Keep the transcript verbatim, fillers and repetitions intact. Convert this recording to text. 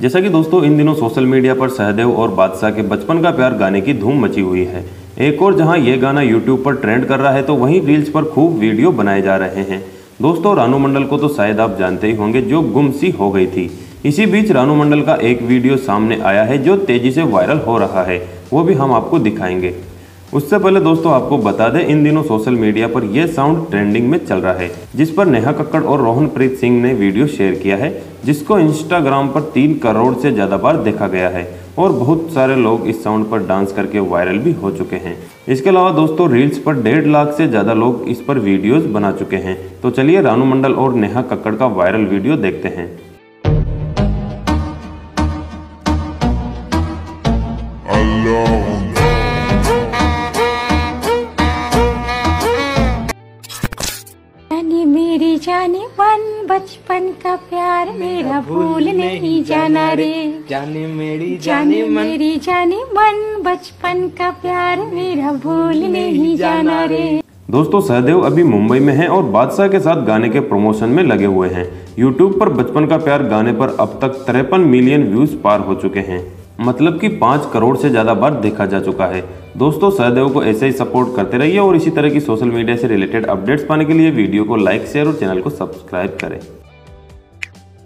जैसा कि दोस्तों इन दिनों सोशल मीडिया पर सहदेव और बादशाह के बचपन का प्यार गाने की धूम मची हुई है। एक और जहां ये गाना यूट्यूब पर ट्रेंड कर रहा है तो वहीं रील्स पर खूब वीडियो बनाए जा रहे हैं। दोस्तों रानू मंडल को तो शायद आप जानते ही होंगे, जो गुम सी हो गई थी। इसी बीच रानू मंडल का एक वीडियो सामने आया है जो तेजी से वायरल हो रहा है, वो भी हम आपको दिखाएंगे। उससे पहले दोस्तों आपको बता दें, इन दिनों सोशल मीडिया पर यह साउंड ट्रेंडिंग में चल रहा है, जिस पर नेहा कक्कड़ और रोहन प्रीत सिंह ने वीडियो शेयर किया है, जिसको इंस्टाग्राम पर तीन करोड़ से ज़्यादा बार देखा गया है और बहुत सारे लोग इस साउंड पर डांस करके वायरल भी हो चुके हैं। इसके अलावा दोस्तों रील्स पर डेढ़ लाख से ज़्यादा लोग इस पर वीडियोस बना चुके हैं। तो चलिए रानू मंडल और नेहा कक्कड़ का वायरल वीडियो देखते हैं। मेरी जाने वन बचपन का प्यार मेरा भूल नहीं जाना रे, जाने मेरी जाने मेरी जाने वन बचपन का प्यार मेरा भूल नहीं जाना रे। दोस्तों सहदेव अभी मुंबई में हैं और बादशाह के साथ गाने के प्रमोशन में लगे हुए हैं। यूट्यूब पर बचपन का प्यार गाने पर अब तक तिरपन मिलियन व्यूज पार हो चुके हैं, मतलब कि पाँच करोड़ से ज़्यादा बार देखा जा चुका है। दोस्तों सहदेव को ऐसे ही सपोर्ट करते रहिए और इसी तरह की सोशल मीडिया से रिलेटेड अपडेट्स पाने के लिए वीडियो को लाइक, शेयर और चैनल को सब्सक्राइब करें।